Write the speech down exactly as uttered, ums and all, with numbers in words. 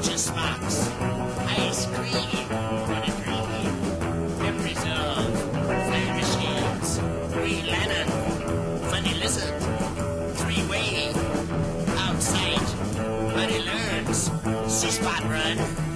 Purchase box. Ice cream. Water drinking. Pep reserve. Flying machines. Green lantern. Funny lizard. Three-way. Outside. Buddy learns. C-spot run.